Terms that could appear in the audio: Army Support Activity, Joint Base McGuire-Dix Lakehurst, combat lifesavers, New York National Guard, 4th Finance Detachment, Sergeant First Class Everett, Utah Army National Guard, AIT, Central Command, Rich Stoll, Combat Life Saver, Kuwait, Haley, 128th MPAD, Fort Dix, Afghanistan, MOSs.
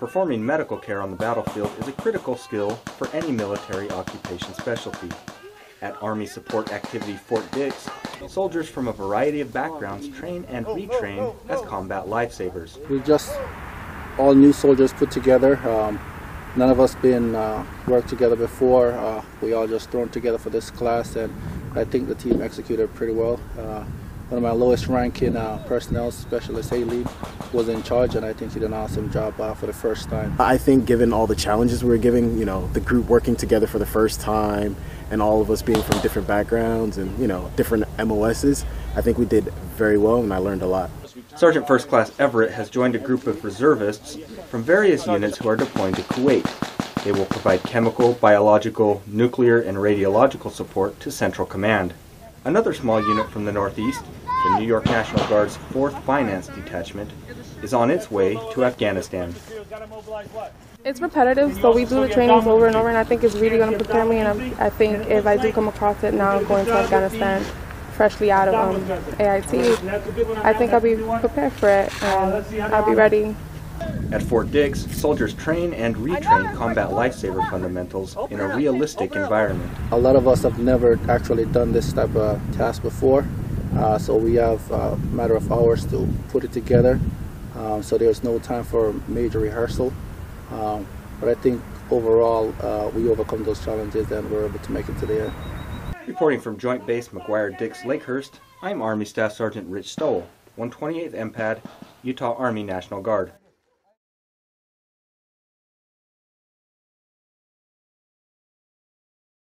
Performing medical care on the battlefield is a critical skill for any military occupation specialty. At Army Support Activity Fort Dix, soldiers from a variety of backgrounds train and retrain as combat lifesavers. We're just all new soldiers put together. None of us been worked together before. We all just thrown together for this class, and I think the team executed pretty well. One of my lowest ranking personnel specialist, Haley, was in charge, and I think she did an awesome job for the first time. I think given all the challenges we were given, you know, the group working together for the first time and all of us being from different backgrounds and, you know, different MOSs, I think we did very well and I learned a lot. Sergeant First Class Everett has joined a group of reservists from various units who are deployed to Kuwait. They will provide chemical, biological, nuclear, and radiological support to Central Command. Another small unit from the Northeast, the New York National Guard's 4th Finance Detachment, is on its way to Afghanistan. It's repetitive, so we do the trainings over and over, and I think it's really going to prepare me, and I think if I do come across it now going to Afghanistan, freshly out of AIT, I think I'll be prepared for it, and I'll be ready. At Fort Dix, soldiers train and retrain combat lifesaver fundamentals in a realistic environment. A lot of us have never actually done this type of task before, so we have a matter of hours to put it together, so there's no time for major rehearsal. But I think overall we overcome those challenges and we're able to make it to the end. Reporting from Joint Base McGuire-Dix Lakehurst, I'm Army Staff Sergeant Rich Stoll, 128th MPAD, Utah Army National Guard.